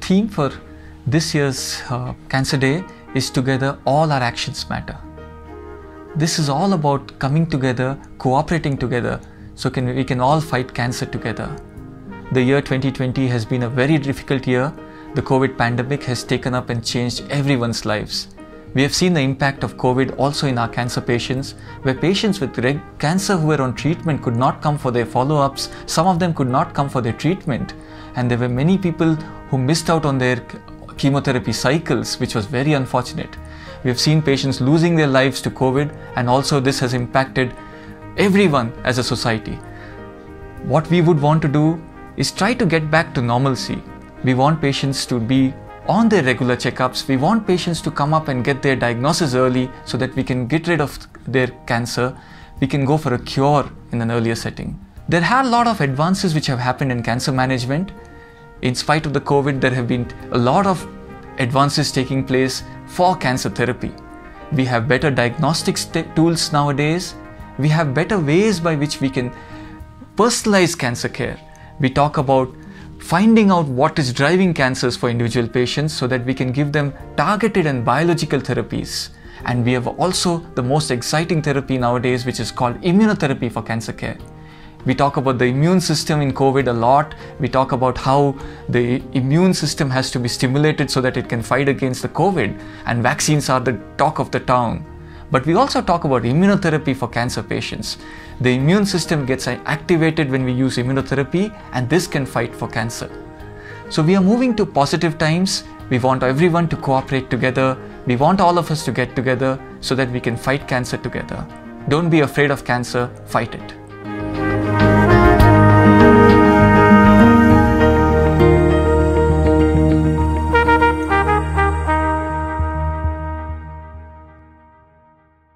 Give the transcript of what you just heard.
theme for this year's Cancer Day is Together All Our Actions Matter. This is all about coming together, cooperating together, so we can all fight cancer together. The year 2020 has been a very difficult year. The COVID pandemic has taken up and changed everyone's lives. We have seen the impact of COVID also in our cancer patients, where patients with cancer who were on treatment could not come for their follow-ups, some of them could not come for their treatment, and there were many people who missed out on their chemotherapy cycles, which was very unfortunate. We have seen patients losing their lives to COVID, and also this has impacted everyone as a society. What we would want to do is try to get back to normalcy. We want patients to be on their regular checkups. We want patients to come up and get their diagnosis early so that we can get rid of their cancer. We can go for a cure in an earlier setting. There are a lot of advances which have happened in cancer management. In spite of the COVID, there have been a lot of advances taking place for cancer therapy. We have better diagnostics tools nowadays. We have better ways by which we can personalize cancer care. We talk about finding out what is driving cancers for individual patients so that we can give them targeted and biological therapies. And we have also the most exciting therapy nowadays, which is called immunotherapy for cancer care. We talk about the immune system in COVID a lot. We talk about how the immune system has to be stimulated so that it can fight against the COVID, and vaccines are the talk of the town. But we also talk about immunotherapy for cancer patients. The immune system gets activated when we use immunotherapy, and this can fight for cancer. So we are moving to positive times. We want everyone to cooperate together. We want all of us to get together so that we can fight cancer together. Don't be afraid of cancer, fight it.